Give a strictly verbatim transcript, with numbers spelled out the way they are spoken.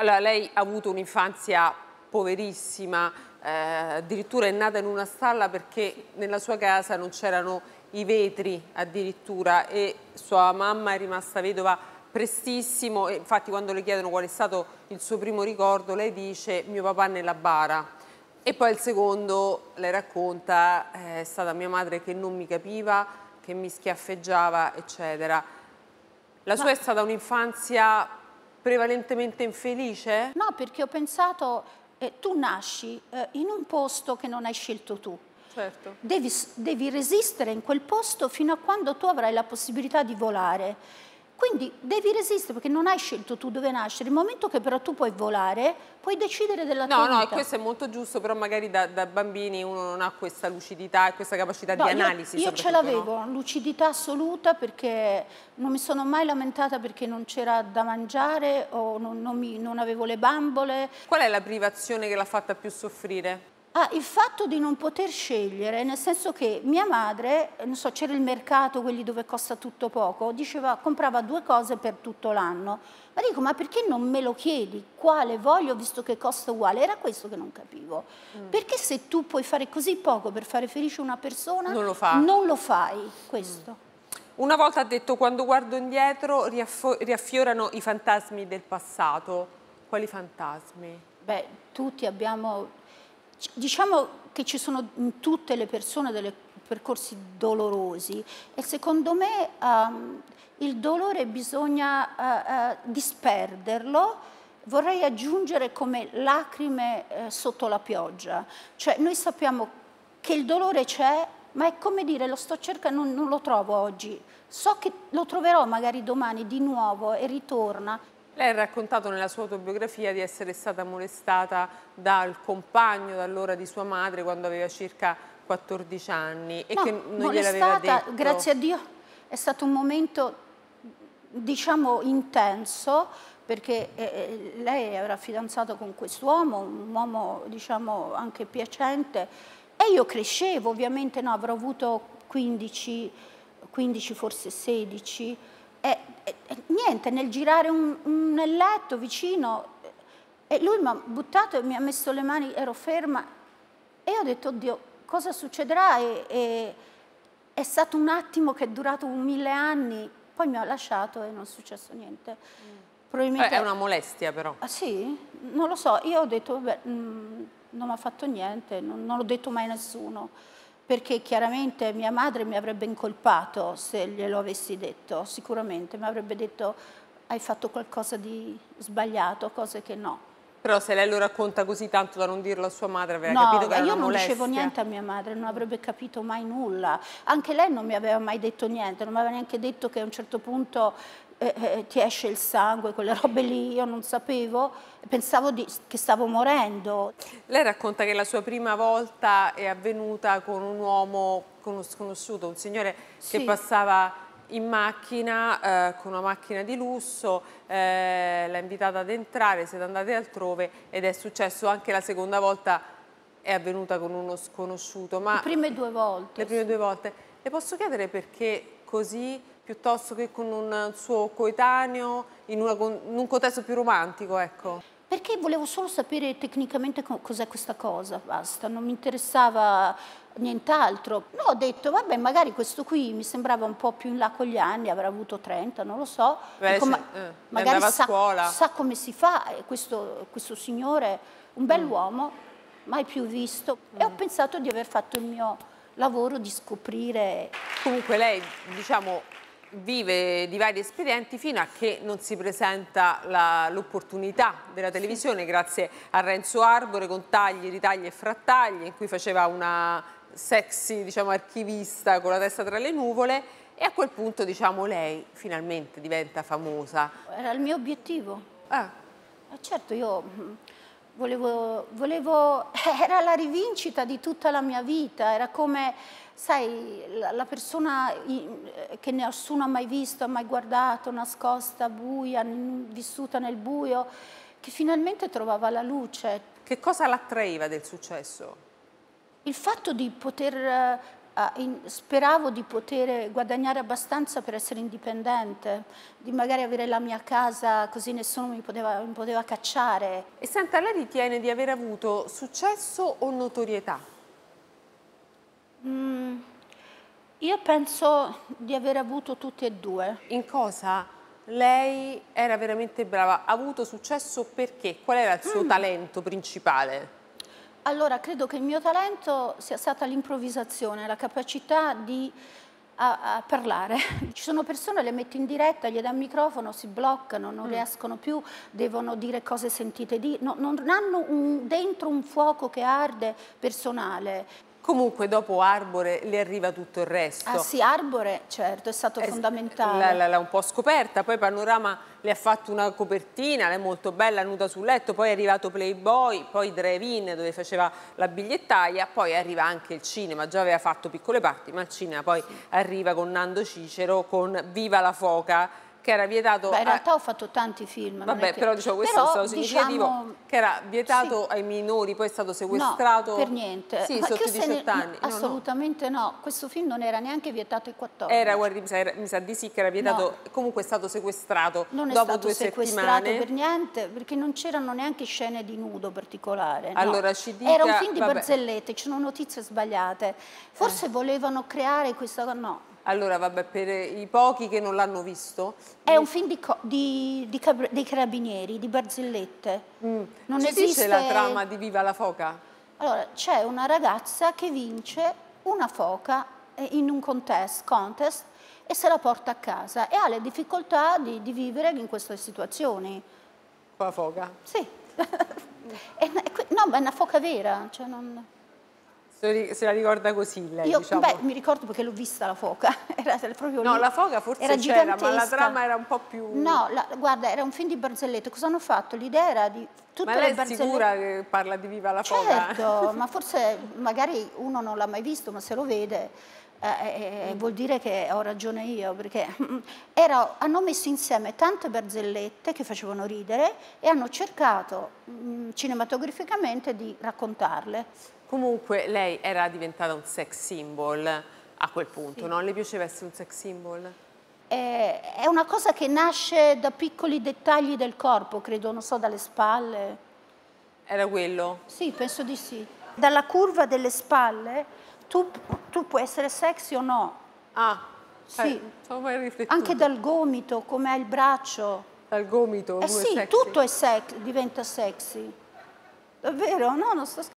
Allora, lei ha avuto un'infanzia poverissima, eh, addirittura è nata in una stalla perché nella sua casa non c'erano i vetri addirittura, e sua mamma è rimasta vedova prestissimo, e infatti quando le chiedono qual è stato il suo primo ricordo lei dice mio papà nella bara. E poi il secondo, lei racconta, è stata mia madre che non mi capiva, che mi schiaffeggiava, eccetera. La sua Ma... è stata un'infanzia prevalentemente infelice? No, perché ho pensato, eh, tu nasci eh, in un posto che non hai scelto tu. Certo. Devi, devi resistere in quel posto fino a quando tu avrai la possibilità di volare. Quindi devi resistere perché non hai scelto tu dove nascere. Il momento che però tu puoi volare, puoi decidere della tua vita. No, no, questo è molto giusto, però magari da, da bambini uno non ha questa lucidità e questa capacità no, di analisi. Io, io ce l'avevo, no? Lucidità assoluta, perché non mi sono mai lamentata perché non c'era da mangiare o non, non, mi, non avevo le bambole. Qual è la privazione che l'ha fatta più soffrire? Ah, il fatto di non poter scegliere, nel senso che mia madre, non so, c'era il mercato, quelli dove costa tutto poco, diceva, comprava due cose per tutto l'anno. Ma dico, ma perché non me lo chiedi? Quale voglio, visto che costa uguale? Era questo che non capivo. Mm. Perché se tu puoi fare così poco per fare felice una persona, non lo, fa. non lo fai, questo. Mm. Una volta ha detto, quando guardo indietro riaffiorano i fantasmi del passato. Quali fantasmi? Beh, tutti abbiamo... Diciamo che ci sono in tutte le persone dei percorsi dolorosi, e secondo me um, il dolore bisogna uh, uh, disperderlo, vorrei aggiungere come lacrime uh, sotto la pioggia. Cioè noi sappiamo che il dolore c'è, ma è come dire lo sto cercando, non, non lo trovo oggi, so che lo troverò magari domani di nuovo e ritorna. Lei ha raccontato nella sua autobiografia di essere stata molestata dal compagno d'allora di sua madre quando aveva circa quattordici anni e no, che non gliel'aveva detto. Grazie a Dio è stato un momento, diciamo, intenso, perché eh, lei era fidanzata con quest'uomo, un uomo, diciamo, anche piacente, e io crescevo, ovviamente, no, avrò avuto quindici, quindici, forse sedici. E, e, e niente, nel girare un, un nel letto vicino, e lui mi ha buttato e mi ha messo le mani, ero ferma e io ho detto, oddio, cosa succederà? E, e, è stato un attimo che è durato un mille anni, poi mi ha lasciato e non è successo niente. Probabilmente... Eh, è una molestia però. Ah, sì? Non lo so, io ho detto, vabbè, mh, non mi ha fatto niente, non, non l'ho detto mai a nessuno. Perché chiaramente mia madre mi avrebbe incolpato se glielo avessi detto, sicuramente mi avrebbe detto hai fatto qualcosa di sbagliato, cose che no. Però se lei lo racconta così tanto da non dirlo a sua madre, aveva no, capito che era una molestia. No, io non dicevo niente a mia madre, non avrebbe capito mai nulla. Anche lei non mi aveva mai detto niente, non mi aveva neanche detto che a un certo punto eh, eh, ti esce il sangue, quelle robe lì, io non sapevo, pensavo di, che stavo morendo. Lei racconta che la sua prima volta è avvenuta con un uomo sconosciuto, un signore sì. che passava... in macchina, eh, con una macchina di lusso, eh, l'ha invitata ad entrare, siete andate altrove, ed è successo anche la seconda volta, è avvenuta con uno sconosciuto. Ma le prime due volte. Le prime sì. due volte. Le posso chiedere perché così, piuttosto che con un suo coetaneo, in, una, in un contesto più romantico, ecco? Perché volevo solo sapere tecnicamente cos'è questa cosa, basta, non mi interessava nient'altro. No, ho detto, vabbè, magari questo qui mi sembrava un po' più in là con gli anni, avrà avuto trenta, non lo so. Beh, Dico, se, ma, eh, magari sa, sa come si fa, e questo, questo signore, un bell'uomo, mm. mai più visto. Mm. E ho pensato di aver fatto il mio lavoro di scoprire... Comunque lei, diciamo... vive di vari espedienti fino a che non si presenta l'opportunità della televisione, sì. grazie a Renzo Arbore, con Tagli, Ritagli e Frattagli, in cui faceva una sexy, diciamo, archivista con la testa tra le nuvole, e a quel punto, diciamo, lei finalmente diventa famosa. Era il mio obiettivo. Ah. Certo, io... Volevo, volevo, era la rivincita di tutta la mia vita, era come, sai, la, la persona che nessuno ha mai visto, ha mai guardato, nascosta, buia, vissuta nel buio, che finalmente trovava la luce. Che cosa l'attraeva del successo? Il fatto di poter uh, in, speravo di poter guadagnare abbastanza per essere indipendente, di magari avere la mia casa così nessuno mi poteva, mi poteva cacciare. E senta, lei ritiene di aver avuto successo o notorietà? Mm, io penso di aver avuto tutti e due. In cosa? Lei era veramente brava, ha avuto successo perché? Qual era il suo mm. talento principale? Allora, credo che il mio talento sia stata l'improvvisazione, la capacità di a, a parlare. Ci sono persone, le metti in diretta, gli dai un microfono, si bloccano, non mm. riescono più, devono dire cose sentite, di, no, non hanno un, dentro un fuoco che arde personale. Comunque dopo Arbore le arriva tutto il resto. Ah sì, Arbore certo, è stato es fondamentale. L'ha un po' scoperta, poi Panorama le ha fatto una copertina, lei è molto bella, nuda sul letto, poi è arrivato Playboy, poi Drive-In dove faceva la bigliettaia, poi arriva anche il cinema, già aveva fatto piccole parti, ma il cinema poi sì. arriva con Nando Cicero, con Viva la Foca, che era vietato... Beh, in realtà a... ho fatto tanti film. Vabbè, che... però diciamo, questo però, è stato significativo, diciamo... che era vietato sì. ai minori, poi è stato sequestrato... No, per niente. Sì, ma sotto i diciotto ne... anni. No, assolutamente no. no, questo film non era neanche vietato ai quattordici. Era, guardi, mi sa, era, mi sa di sì che era vietato, no. comunque è stato sequestrato non dopo stato due settimane. Non è stato sequestrato per niente, perché non c'erano neanche scene di nudo particolare. Allora, no. ci dica... Era un film di Vabbè. barzellette, ci sono notizie sbagliate. Forse eh. volevano creare questa... No. Allora, vabbè, per i pochi che non l'hanno visto... È un film di di, di dei carabinieri, di barzellette. Mm. Non esiste... Dice la trama di Viva la Foca? Allora, c'è una ragazza che vince una foca in un contest, contest e se la porta a casa e ha le difficoltà di, di vivere in queste situazioni. Con la foca? Sì. No, ma è una foca vera, cioè non... Se la ricorda così lei? Io, diciamo. Beh, mi ricordo perché l'ho vista la foca. Era proprio no, lì. La foca forse c'era, ma la trama era un po' più... No, la, guarda, era un film di barzellette. Cosa hanno fatto? L'idea era di tutte le barzellette... Ma lei è sicura che parla di Viva la Foca? Certo, ma forse magari uno non l'ha mai visto, ma se lo vede eh, eh, vuol dire che ho ragione io, perché era, hanno messo insieme tante barzellette che facevano ridere e hanno cercato mh, cinematograficamente di raccontarle. Comunque lei era diventata un sex symbol a quel punto, sì. no? Le piaceva essere un sex symbol? Eh, è una cosa che nasce da piccoli dettagli del corpo, credo, non so, dalle spalle. Era quello? Sì, penso di sì. Dalla curva delle spalle tu, tu puoi essere sexy o no. Ah, sì. Eh, anche dal gomito, come hai il braccio. Dal gomito? Eh sì, sexy. Tutto è sexy, diventa sexy. Davvero? No, non sto scherzando.